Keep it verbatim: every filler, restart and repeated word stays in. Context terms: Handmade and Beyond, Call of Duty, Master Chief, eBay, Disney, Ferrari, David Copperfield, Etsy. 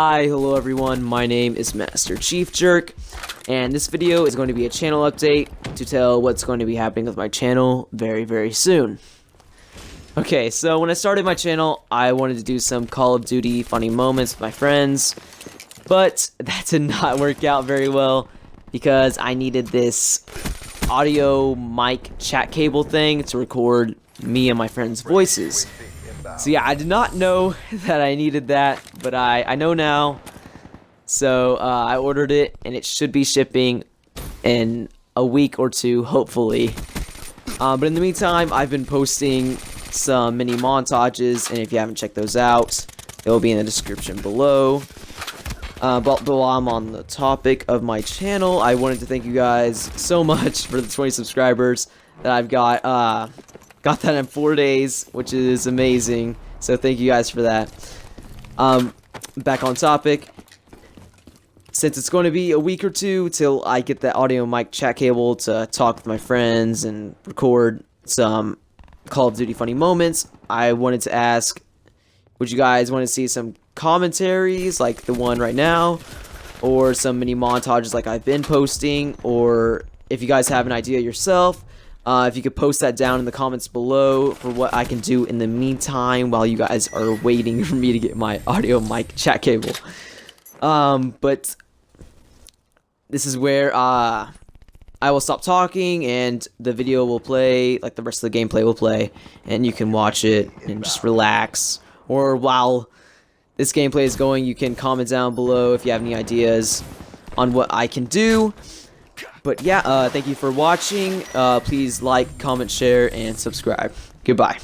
Hi, hello everyone, my name is Master Chief Jerk, and this video is going to be a channel update to tell what's going to be happening with my channel very, very soon. Okay, so when I started my channel, I wanted to do some Call of Duty funny moments with my friends, but that did not work out very well because I needed this audio mic chat cable thing to record me and my friends' voices. So yeah, I did not know that I needed that, but I, I know now. So uh, I ordered it, and it should be shipping in a week or two, hopefully. Uh, but in the meantime, I've been posting some mini montages, and if you haven't checked those out, it will be in the description below. Uh, but while I'm on the topic of my channel, I wanted to thank you guys so much for the twenty subscribers that I've got. Uh, Got that in four days, which is amazing. So thank you guys for that. Um, back on topic. Since it's going to be a week or two till I get that audio mic chat cable to talk with my friends and record some Call of Duty funny moments, I wanted to ask, would you guys want to see some commentaries like the one right now, or some mini montages like I've been posting, or if you guys have an idea yourself? Uh, if you could post that down in the comments below for what I can do in the meantime while you guys are waiting for me to get my audio mic chat cable. Um, but this is where uh, I will stop talking and the video will play, like the rest of the gameplay will play, and you can watch it and just relax. Or while this gameplay is going, you can comment down below if you have any ideas on what I can do. But yeah, uh, thank you for watching. Uh, please like, comment, share, and subscribe. Goodbye.